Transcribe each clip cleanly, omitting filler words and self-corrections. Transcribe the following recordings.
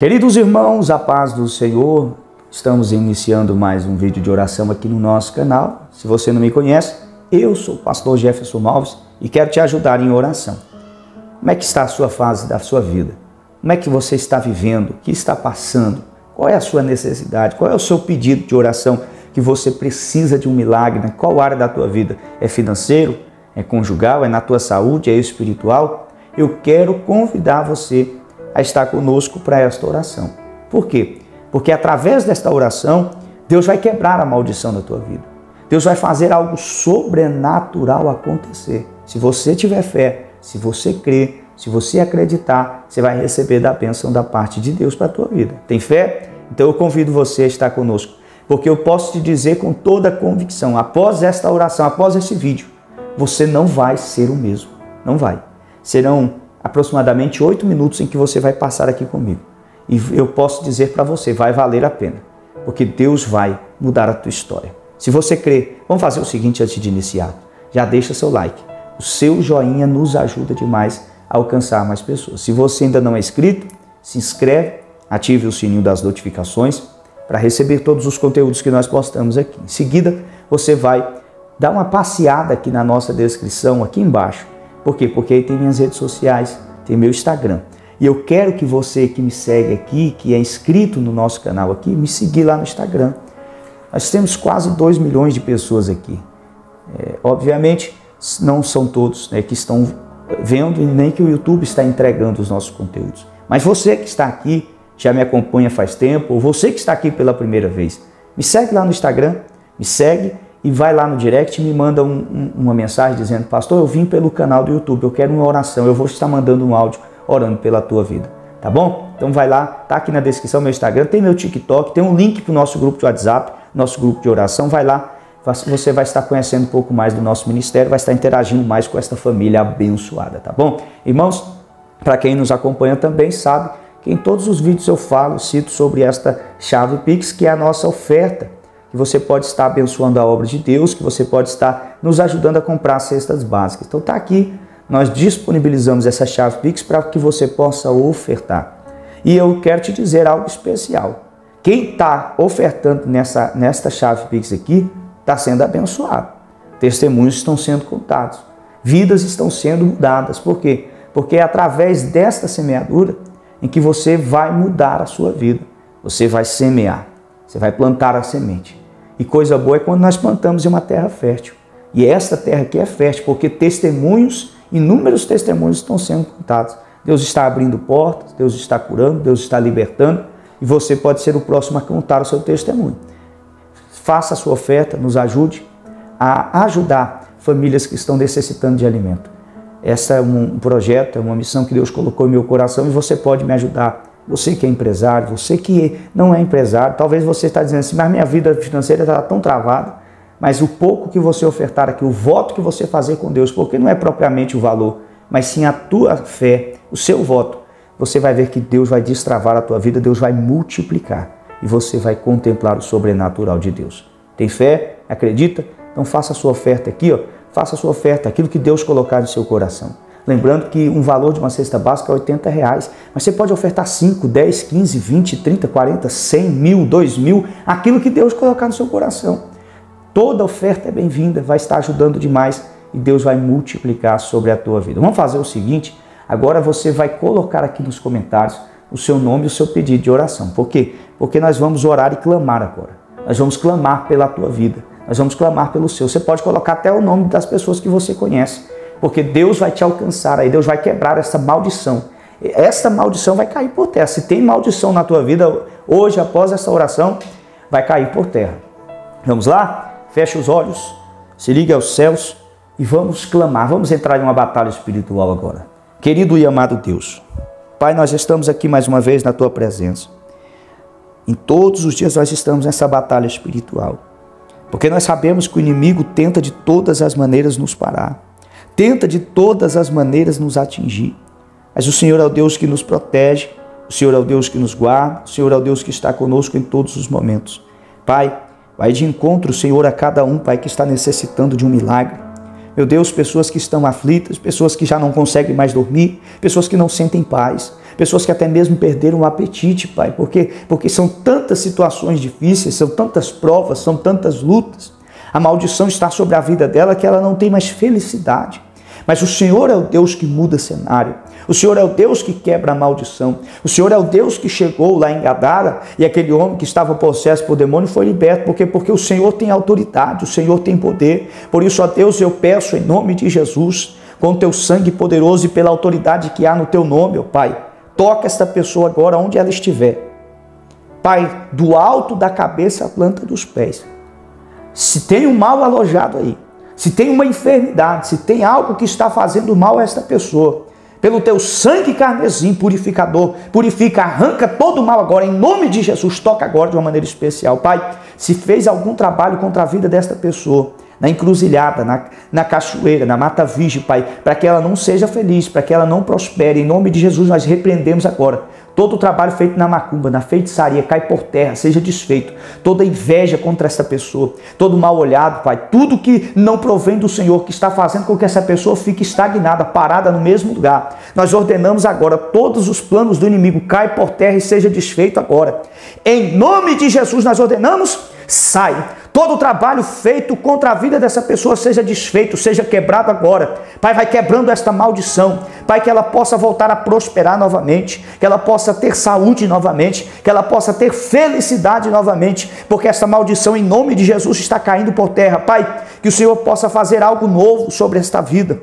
Queridos irmãos, a paz do Senhor, estamos iniciando mais um vídeo de oração aqui no nosso canal. Se você não me conhece, eu sou o pastor Jefferson Alves e quero te ajudar em oração. Como é que está a sua fase da sua vida? Como é que você está vivendo? O que está passando? Qual é a sua necessidade? Qual é o seu pedido de oração que você precisa de um milagre? Né? Qual área da tua vida? É financeiro? É conjugal? É na tua saúde? É espiritual? Eu quero convidar você a estar conosco para esta oração. Por quê? Porque através desta oração, Deus vai quebrar a maldição da tua vida. Deus vai fazer algo sobrenatural acontecer. Se você tiver fé, se você crer, se você acreditar, você vai receber da bênção da parte de Deus para a tua vida. Tem fé? Então eu convido você a estar conosco, porque eu posso te dizer com toda a convicção, após esta oração, após esse vídeo, você não vai ser o mesmo. Não vai. Serão aproximadamente 8 minutos em que você vai passar aqui comigo. E eu posso dizer para você, vai valer a pena, porque Deus vai mudar a tua história. Se você crer, vamos fazer o seguinte antes de iniciar. Já deixa seu like. O seu joinha nos ajuda demais a alcançar mais pessoas. Se você ainda não é inscrito, se inscreve, ative o sininho das notificações para receber todos os conteúdos que nós postamos aqui. Em seguida, você vai dar uma passeada aqui na nossa descrição, aqui embaixo. Por quê? Porque aí tem minhas redes sociais, tem meu Instagram. E eu quero que você que me segue aqui, que é inscrito no nosso canal aqui, me seguir lá no Instagram. Nós temos quase 2 milhões de pessoas aqui. Obviamente, não são todos, né, que estão vendo e nem que o YouTube está entregando os nossos conteúdos. Mas você que está aqui, já me acompanha faz tempo, ou você que está aqui pela primeira vez, me segue lá no Instagram, me segue. E vai lá no direct e me manda uma mensagem dizendo, pastor, eu vim pelo canal do YouTube, eu quero uma oração, eu vou estar mandando um áudio orando pela tua vida, tá bom? Então vai lá, tá aqui na descrição meu Instagram, tem meu TikTok, tem um link para o nosso grupo de WhatsApp, nosso grupo de oração, vai lá, você vai estar conhecendo um pouco mais do nosso ministério, vai estar interagindo mais com esta família abençoada, tá bom? Irmãos, para quem nos acompanha também sabe que em todos os vídeos eu falo, cito sobre esta chave Pix, que é a nossa oferta, que você pode estar abençoando a obra de Deus, que você pode estar nos ajudando a comprar cestas básicas. Então tá aqui, nós disponibilizamos essa chave Pix para que você possa ofertar. E eu quero te dizer algo especial. Quem está ofertando nesta chave Pix aqui, está sendo abençoado. Testemunhos estão sendo contados. Vidas estão sendo mudadas. Por quê? Porque é através desta semeadura em que você vai mudar a sua vida. Você vai semear. Você vai plantar a semente. E coisa boa é quando nós plantamos em uma terra fértil. E esta terra aqui é fértil, porque testemunhos, inúmeros testemunhos estão sendo contados. Deus está abrindo portas, Deus está curando, Deus está libertando. E você pode ser o próximo a contar o seu testemunho. Faça a sua oferta, nos ajude a ajudar famílias que estão necessitando de alimento. Essa é um projeto, é uma missão que Deus colocou em meu coração e você pode me ajudar. Você que é empresário, você que não é empresário, talvez você está dizendo assim, mas minha vida financeira está tão travada, mas o pouco que você ofertar aqui, o voto que você fazer com Deus, porque não é propriamente o valor, mas sim a tua fé, o seu voto, você vai ver que Deus vai destravar a tua vida, Deus vai multiplicar e você vai contemplar o sobrenatural de Deus. Tem fé? Acredita? Então faça a sua oferta aqui, ó. Faça a sua oferta, aquilo que Deus colocar no seu coração. Lembrando que um valor de uma cesta básica é R$80, mas você pode ofertar 5, 10, 15, 20, 30, 40, 100, 1000, 2000, aquilo que Deus colocar no seu coração. Toda oferta é bem-vinda, vai estar ajudando demais e Deus vai multiplicar sobre a tua vida. Vamos fazer o seguinte, agora você vai colocar aqui nos comentários o seu nome e o seu pedido de oração. Por quê? Porque nós vamos orar e clamar agora. Nós vamos clamar pela tua vida, nós vamos clamar pelo seu. Você pode colocar até o nome das pessoas que você conhece. Porque Deus vai te alcançar, aí Deus vai quebrar essa maldição. Essa maldição vai cair por terra. Se tem maldição na tua vida, hoje, após essa oração, vai cair por terra. Vamos lá? Fecha os olhos, se liga aos céus e vamos clamar. Vamos entrar em uma batalha espiritual agora. Querido e amado Deus, Pai, nós estamos aqui mais uma vez na tua presença. Em todos os dias nós estamos nessa batalha espiritual. Porque nós sabemos que o inimigo tenta de todas as maneiras nos parar. Tenta de todas as maneiras nos atingir. Mas o Senhor é o Deus que nos protege, o Senhor é o Deus que nos guarda, o Senhor é o Deus que está conosco em todos os momentos. Pai, vai de encontro, Senhor, a cada um, Pai, que está necessitando de um milagre. Meu Deus, pessoas que estão aflitas, pessoas que já não conseguem mais dormir, pessoas que não sentem paz, pessoas que até mesmo perderam o apetite, Pai, porque são tantas situações difíceis, são tantas provas, são tantas lutas. A maldição está sobre a vida dela que ela não tem mais felicidade. Mas o Senhor é o Deus que muda cenário. O Senhor é o Deus que quebra a maldição. O Senhor é o Deus que chegou lá em Gadara e aquele homem que estava possesso por demônio foi liberto. Porque o Senhor tem autoridade, o Senhor tem poder. Por isso, ó Deus, eu peço em nome de Jesus, com o teu sangue poderoso e pela autoridade que há no teu nome, ó Pai, toca esta pessoa agora onde ela estiver. Pai, do alto da cabeça à planta dos pés. Se tem um mal alojado aí, se tem uma enfermidade, se tem algo que está fazendo mal a esta pessoa, pelo teu sangue carmesim purificador, purifica, arranca todo o mal agora, em nome de Jesus, toca agora de uma maneira especial. Pai, se fez algum trabalho contra a vida desta pessoa, na encruzilhada, na cachoeira, na mata virgem, Pai, para que ela não seja feliz, para que ela não prospere, em nome de Jesus nós repreendemos agora. Todo o trabalho feito na macumba, na feitiçaria, cai por terra, seja desfeito. Toda inveja contra essa pessoa, todo mal olhado, Pai. Tudo que não provém do Senhor, que está fazendo com que essa pessoa fique estagnada, parada no mesmo lugar. Nós ordenamos agora, todos os planos do inimigo, cai por terra e seja desfeito agora. Em nome de Jesus nós ordenamos, sai. Todo o trabalho feito contra a vida dessa pessoa seja desfeito, seja quebrado agora. Pai, vai quebrando esta maldição. Pai, que ela possa voltar a prosperar novamente, que ela possa ter saúde novamente, que ela possa ter felicidade novamente, porque esta maldição em nome de Jesus está caindo por terra. Pai, que o Senhor possa fazer algo novo sobre esta vida,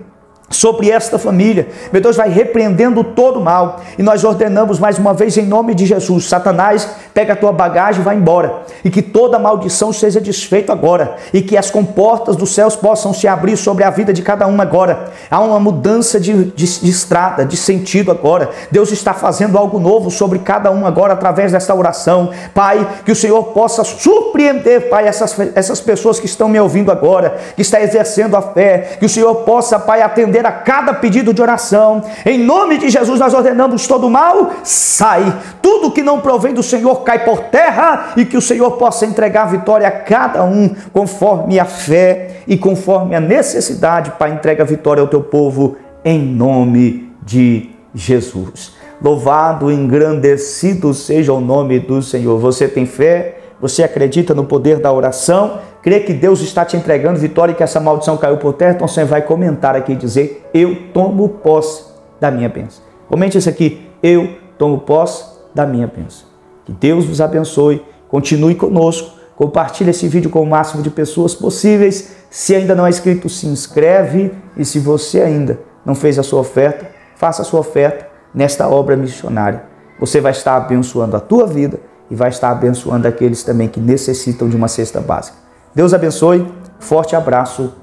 sobre esta família. Meu Deus, vai repreendendo todo o mal. E nós ordenamos mais uma vez em nome de Jesus. Satanás, pega a tua bagagem e vai embora. E que toda maldição seja desfeita agora. E que as comportas dos céus possam se abrir sobre a vida de cada um agora. Há uma mudança de estrada, de sentido agora. Deus está fazendo algo novo sobre cada um agora através desta oração. Pai, que o Senhor possa surpreender, Pai, essas pessoas que estão me ouvindo agora, que está exercendo a fé. Que o Senhor possa, Pai, atender a cada pedido de oração. Em nome de Jesus nós ordenamos, todo mal sai, tudo que não provém do Senhor cai por terra, e que o Senhor possa entregar a vitória a cada um conforme a fé e conforme a necessidade. Pai, entrega a vitória ao teu povo em nome de Jesus. Louvado, engrandecido seja o nome do Senhor. Você tem fé? Você acredita no poder da oração? Crê que Deus está te entregando vitória e que essa maldição caiu por terra? Então você vai comentar aqui e dizer: eu tomo posse da minha bênção. Comente isso aqui: eu tomo posse da minha bênção. Que Deus vos abençoe, continue conosco, compartilhe esse vídeo com o máximo de pessoas possíveis. Se ainda não é inscrito, se inscreve, e se você ainda não fez a sua oferta, faça a sua oferta nesta obra missionária. Você vai estar abençoando a tua vida e vai estar abençoando aqueles também que necessitam de uma cesta básica. Deus abençoe, forte abraço,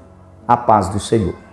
a paz do Senhor.